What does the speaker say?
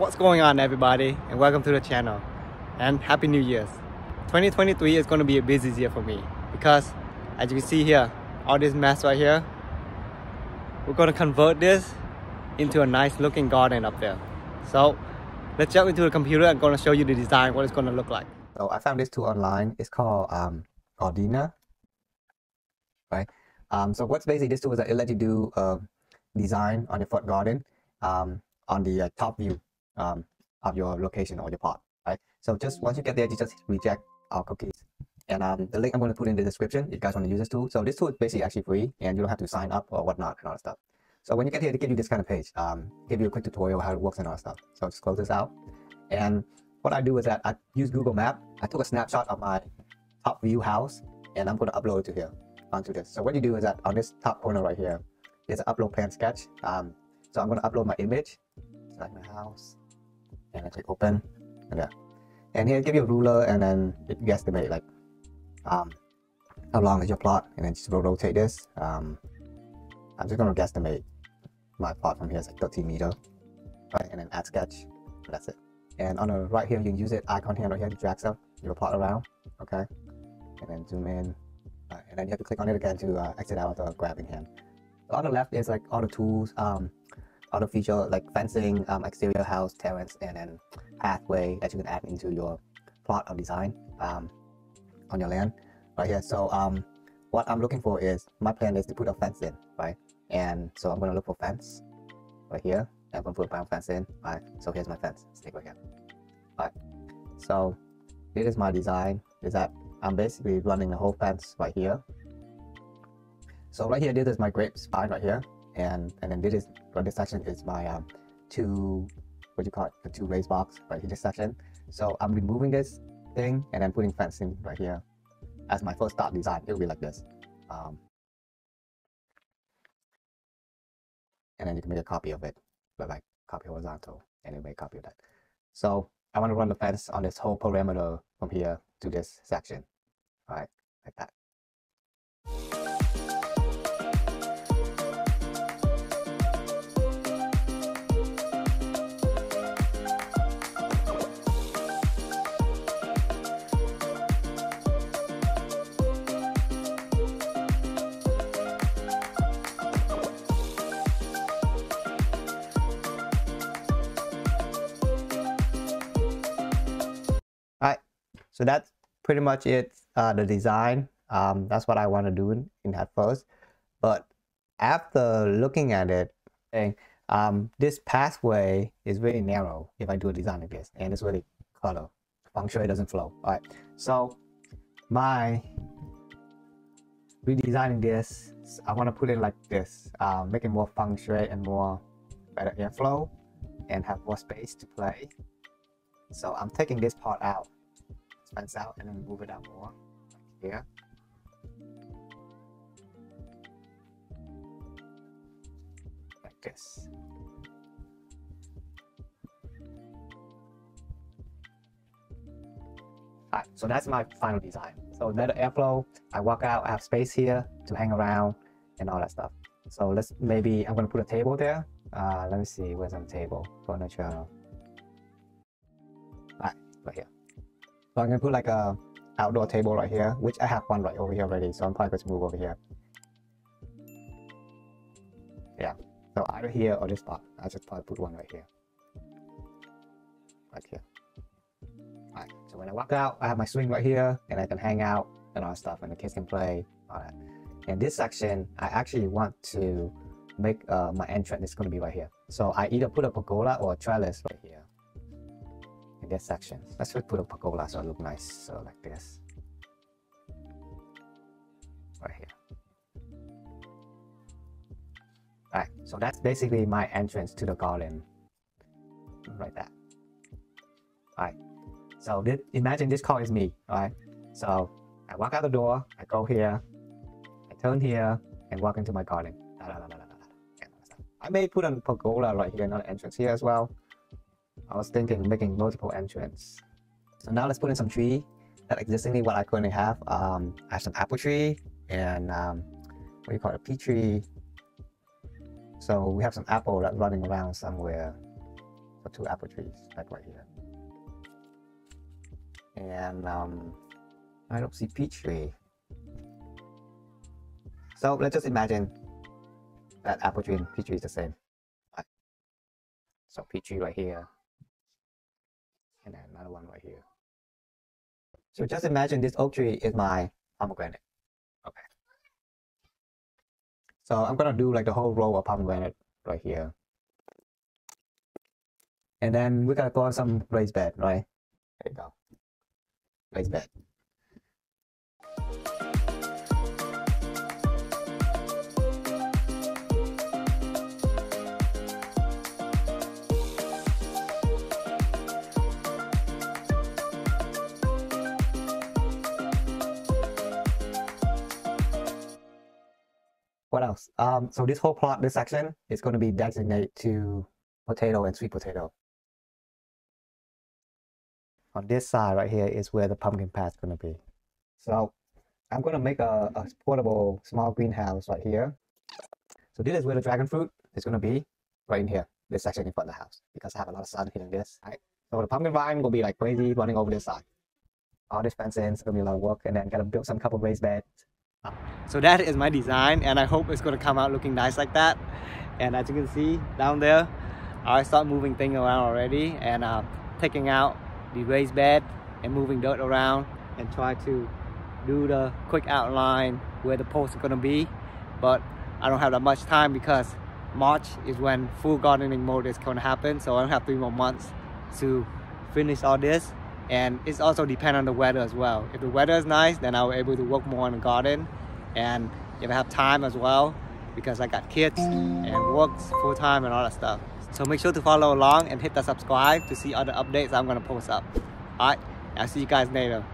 What's going on, everybody, and welcome to the channel, and Happy New Year's. 2023 is going to be a busy year for me because, as you can see here, all this mess right here, we're going to convert this into a nice looking garden up there. So let's jump into the computer. I'm going to show you the design, what it's going to look like. So I found this tool online. It's called Gardena, right? So what's basically this tool is that it lets you do design on your front garden on the top view of your location or your pot, right? So just once you get there, you just reject our cookies. And the link I'm going to put in the description if you guys want to use this tool. So this tool is basically actually free, and you don't have to sign up or whatnot and all that stuff. So when you get here, they give you this kind of page, give you a quick tutorial how it works and all that stuff. So just close this out. And what I do is that I use Google Map. I took a snapshot of my top view house, and I'm going to upload it to here, onto this. So what you do is that on this top corner right here, there's an upload plan sketch. So I'm going to upload my image. Like my house, and I click open, and yeah, and here it give you a ruler, and then it guesstimate like how long is your plot, and then just rotate this. I'm just gonna guesstimate my plot from here is like 13 meters, right? And then add sketch, and that's it. And on the right here, you can use it icon here right here to drag stuff your plot around, okay? And then zoom in, and then you have to click on it again to exit out the grabbing hand. So on the left is like all the tools, other feature like fencing, exterior house, terrace, and then pathway that you can add into your plot or design on your land right here. So what I'm looking for is, my plan is to put a fence in, right? And so I'm going to look for fence right here, and I'm going to put a brown fence in, right? So here's my fence stick right here. Right, so this is my design, is that I'm basically running the whole fence right here. So right here, this is my grape spine right here. And then this section is my two raised box right here, this section. So I'm removing this thing and then putting fencing right here as my first start design. It'll be like this, and then you can make a copy of it, but like copy horizontal, and you make a copy of that. So I want to run the fence on this whole perimeter from here to this section, right, like that. So that's pretty much it, the design. That's what I want to do in that first. But after looking at it, this pathway is really narrow if I do a design like this, and it's really cluttered. Feng shui doesn't flow. All right. So my redesigning this, I want to put it like this, make it more feng shui and more better airflow, and have more space to play. So I'm taking this part out. Fence out, and then move it out more here. Like this. Alright, so that's my final design. So better airflow, I walk out, I have space here to hang around and all that stuff. So let's, maybe I'm gonna put a table there. Let me see, where's my table? Furniture. Alright, right here. So I'm gonna put like a outdoor table right here, which I have one right over here already, so I'm probably going to move over here. Yeah, so either here or this spot. I just probably put one right here. Right here. Alright, so when I walk out, I have my swing right here, and I can hang out and all that stuff, and the kids can play, all that. And this section, I actually want to make my entrance. It's going to be right here. So I either put a pergola or a trellis right here. This section, let's just put a pergola so it look nice. So like this, right here. All right, so that's basically my entrance to the garden, like that. All right, so this, imagine this car is me. All right, so I walk out the door, I go here, I turn here, and walk into my garden. Da, da, da, da, da, da. I may put a pergola right here, another entrance here as well. I was thinking making multiple entrances. So now let's put in some tree that existingly what I currently have. I have some apple tree and what do you call it, a pea tree. So we have some apple that's running around somewhere So two apple trees, like right here. And I don't see peach tree. So let's just imagine that apple tree and peach tree is the same. Right. So peach tree right here. And then another one right here. So just imagine this oak tree is my pomegranate. Okay. So I'm gonna do like the whole row of pomegranate right here. And then we're gonna pour some raised bed, right? There you go. Raised bed. What else? So this whole plot, this section is going to be designated to potato and sweet potato. On this side right here is where the pumpkin patch is going to be. So I'm going to make a portable small greenhouse right here. So this is where the dragon fruit is going to be, right in here, this section in front of the house, because I have a lot of sun hitting this. Right? So the pumpkin vine will be like crazy running over this side. All this fencing is going to be a lot of work, and then got to build some couple raised beds. So that is my design, and I hope it's going to come out looking nice like that. And as you can see down there, I start moving things around already, and taking out the raised bed and moving dirt around, and try to do the quick outline where the posts are going to be. But I don't have that much time because March is when full gardening mode is going to happen, so I don't have 3 more months to finish all this. And it's also depend on the weather as well. If the weather is nice, then I'll be able to work more in the garden. And if I have time as well, because I got kids and works full time and all that stuff. So make sure to follow along and hit that subscribe to see other updates I'm gonna post up. All right, I'll see you guys later.